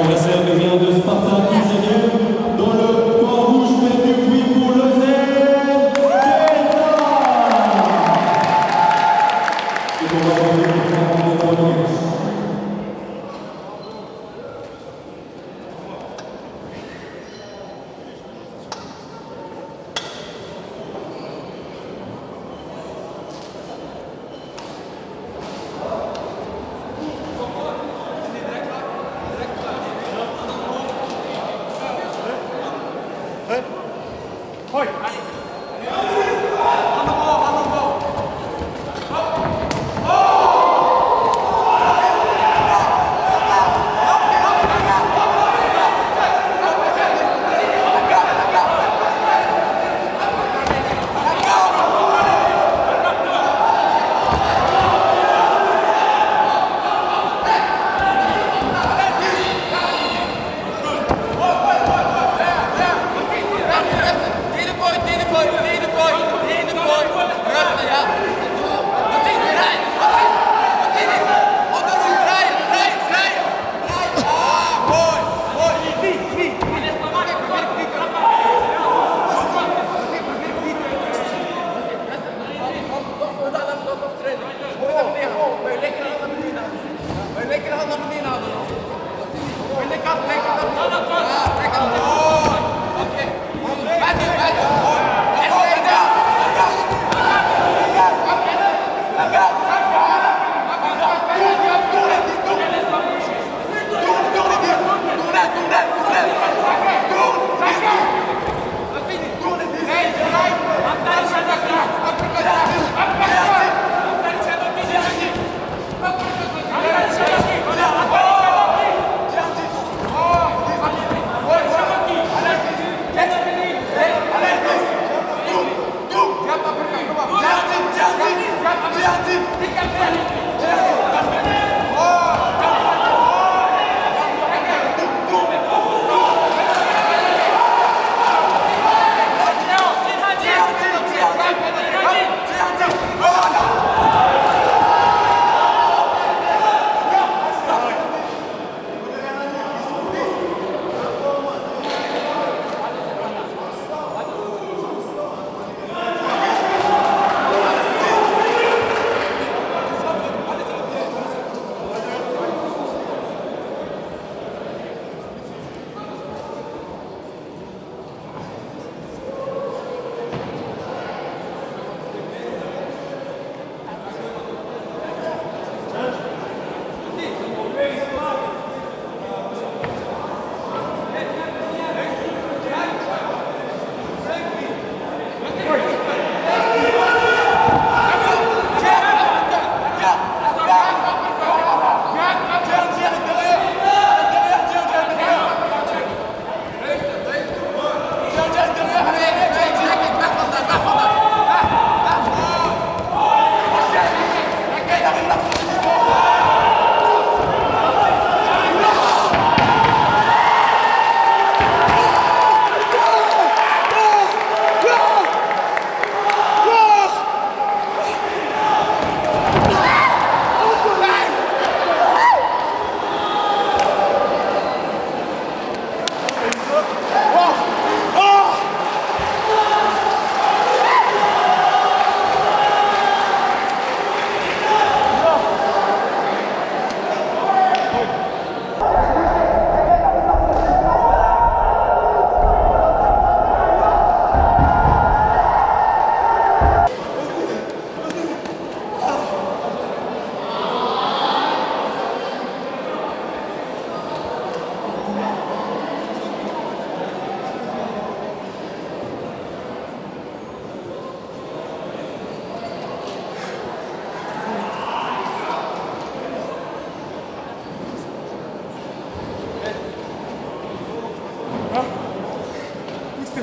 l'adversaire devient de Sparta Izegem dans le coin rouge fait du bruit pour le Zen. C'est pour aujourd'hui pour faire un Hoi!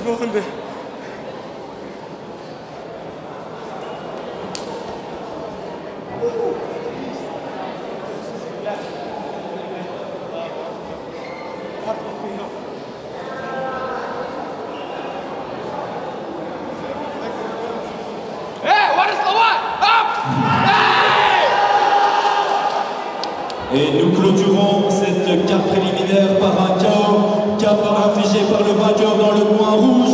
Volgende. Et nous clôturons cette quart préliminaire par un KO, cap infligé par le vainqueur dans le coin rouge.